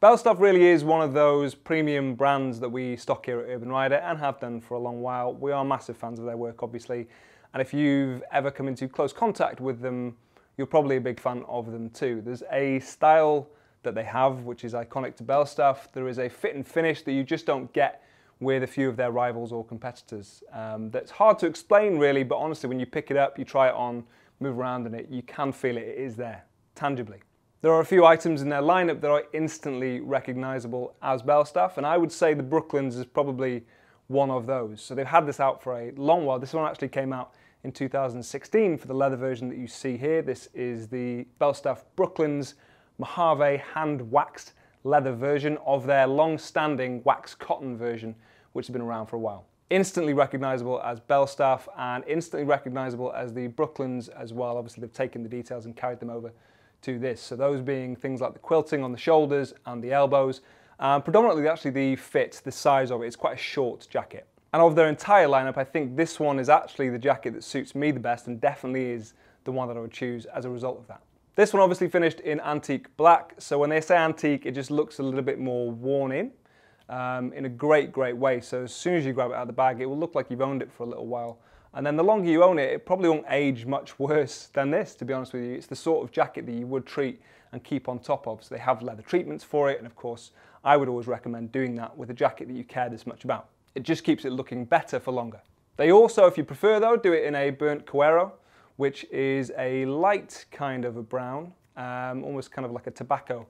Belstaff really is one of those premium brands that we stock here at Urban Rider and have done for a long while. We are massive fans of their work, obviously, and if you've ever come into close contact with them, you're probably a big fan of them too. There's a style that they have which is iconic to Belstaff. There is a fit and finish that you just don't get with a few of their rivals or competitors. That's hard to explain really, but honestly when you pick it up, you try it on, move around in it, you can feel it, it is there, tangibly. There are a few items in their lineup that are instantly recognizable as Belstaff, and I would say the Brooklands is probably one of those. So they've had this out for a long while. This one actually came out in 2016 for the leather version that you see here. This is the Belstaff Brooklands Mojave hand waxed leather version of their long-standing wax cotton version, which has been around for a while. Instantly recognizable as Belstaff and instantly recognizable as the Brooklands as well. Obviously they've taken the details and carried them over to this. So those being things like the quilting on the shoulders and the elbows, predominantly actually the fit, the size of it. It's quite a short jacket. And of their entire lineup, I think this one is actually the jacket that suits me the best and definitely is the one that I would choose as a result of that. This one obviously finished in antique black. So when they say antique, it just looks a little bit more worn in a great, great way. So as soon as you grab it out of the bag, it will look like you've owned it for a little while. And then the longer you own it, it probably won't age much worse than this, to be honest with you. It's the sort of jacket that you would treat and keep on top of. So they have leather treatments for it. And of course, I would always recommend doing that with a jacket that you care this much about. It just keeps it looking better for longer. They also, if you prefer though, do it in a burnt cuero, which is a light kind of a brown, almost kind of like a tobacco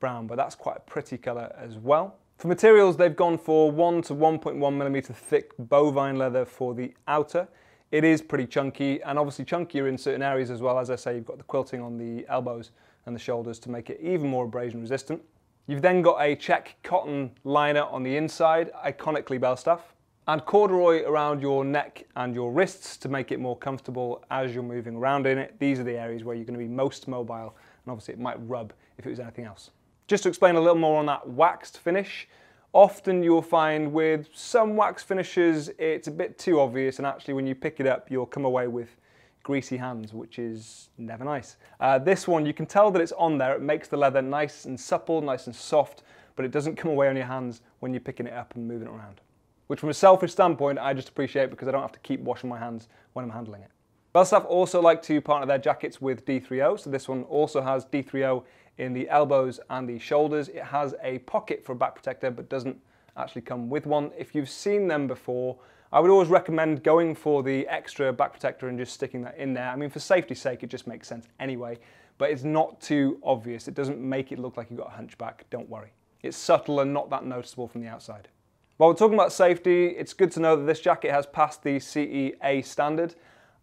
brown, but that's quite a pretty color as well. For materials, they've gone for 1 to 1.1 millimeter thick bovine leather for the outer. It is pretty chunky and obviously chunkier in certain areas as well. As I say, you've got the quilting on the elbows and the shoulders to make it even more abrasion resistant. You've then got a check cotton liner on the inside, iconically Belstaff, and corduroy around your neck and your wrists to make it more comfortable as you're moving around in it. These are the areas where you're going to be most mobile, and obviously it might rub if it was anything else. Just to explain a little more on that waxed finish, often you'll find with some wax finishes it's a bit too obvious, and actually when you pick it up you'll come away with greasy hands, which is never nice. This one, you can tell that it's on there. It makes the leather nice and supple, nice and soft, but it doesn't come away on your hands when you're picking it up and moving it around, which from a selfish standpoint I just appreciate because I don't have to keep washing my hands when I'm handling it. Belstaff also like to partner their jackets with D3O, so this one also has D3O in the elbows and the shoulders. It has a pocket for a back protector but doesn't actually come with one. If you've seen them before, I would always recommend going for the extra back protector and just sticking that in there. I mean, for safety's sake, it just makes sense anyway, but it's not too obvious. It doesn't make it look like you've got a hunchback, don't worry. It's subtle and not that noticeable from the outside. While we're talking about safety, it's good to know that this jacket has passed the CEA standard.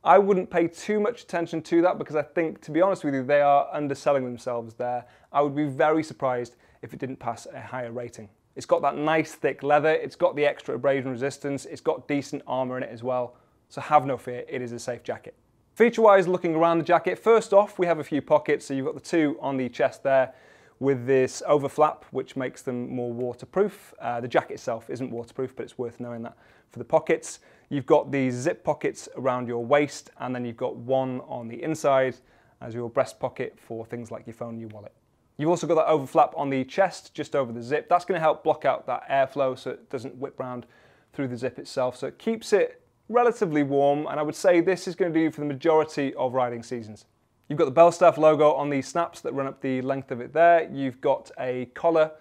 I wouldn't pay too much attention to that because I think, to be honest with you, they are underselling themselves there. I would be very surprised if it didn't pass a higher rating. It's got that nice thick leather, it's got the extra abrasion resistance, it's got decent armor in it as well, so have no fear, it is a safe jacket. Feature-wise, looking around the jacket, first off, we have a few pockets, so you've got the two on the chest there with this overflap, which makes them more waterproof. The jacket itself isn't waterproof, but it's worth knowing that for the pockets. You've got these zip pockets around your waist, and then you've got one on the inside as your breast pocket for things like your phone and your wallet. You've also got that overflap on the chest, just over the zip. That's going to help block out that airflow so it doesn't whip round through the zip itself. So it keeps it relatively warm, and I would say this is going to do for the majority of riding seasons. You've got the Belstaff logo on the snaps that run up the length of it there. You've got a collar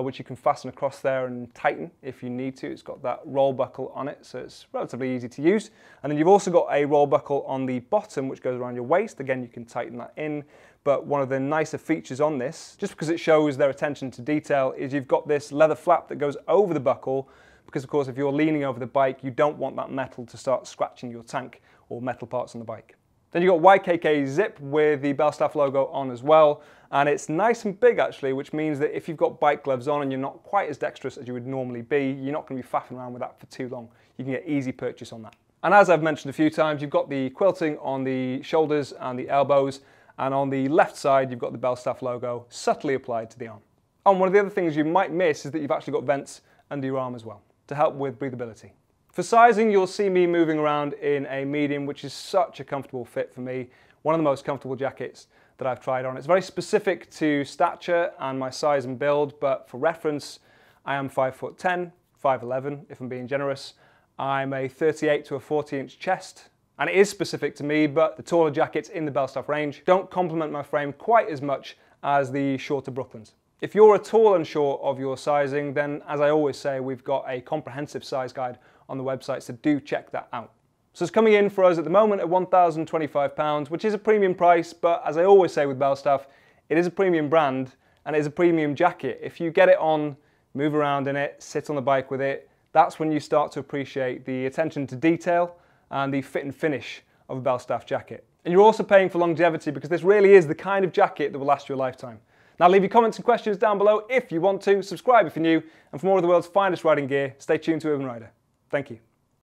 which you can fasten across there and tighten if you need to. It's got that roll buckle on it, so it's relatively easy to use. And then you've also got a roll buckle on the bottom, which goes around your waist. Again, you can tighten that in. But one of the nicer features on this, just because it shows their attention to detail, is you've got this leather flap that goes over the buckle, because of course, if you're leaning over the bike, you don't want that metal to start scratching your tank or metal parts on the bike. Then you've got YKK zip with the Belstaff logo on as well, and it's nice and big actually, which means that if you've got bike gloves on and you're not quite as dexterous as you would normally be, you're not going to be faffing around with that for too long. You can get easy purchase on that. And as I've mentioned a few times, you've got the quilting on the shoulders and the elbows, and on the left side you've got the Belstaff logo subtly applied to the arm. And one of the other things you might miss is that you've actually got vents under your arm as well to help with breathability. For sizing, you'll see me moving around in a medium, which is such a comfortable fit for me. One of the most comfortable jackets that I've tried on. It's very specific to stature and my size and build, but for reference, I am 5'10", 5'11", if I'm being generous. I'm a 38 to a 40 inch chest, and it is specific to me, but the taller jackets in the Belstaff range don't complement my frame quite as much as the shorter Brooklands. If you're at all unsure of your sizing, then as I always say, we've got a comprehensive size guide on the website, so do check that out. So it's coming in for us at the moment at £1,025, which is a premium price, but as I always say with Belstaff, it is a premium brand and it is a premium jacket. If you get it on, move around in it, sit on the bike with it, that's when you start to appreciate the attention to detail and the fit and finish of a Belstaff jacket. And you're also paying for longevity because this really is the kind of jacket that will last you a lifetime. Now leave your comments and questions down below if you want to, subscribe if you're new, and for more of the world's finest riding gear, stay tuned to Urban Rider. Thank you.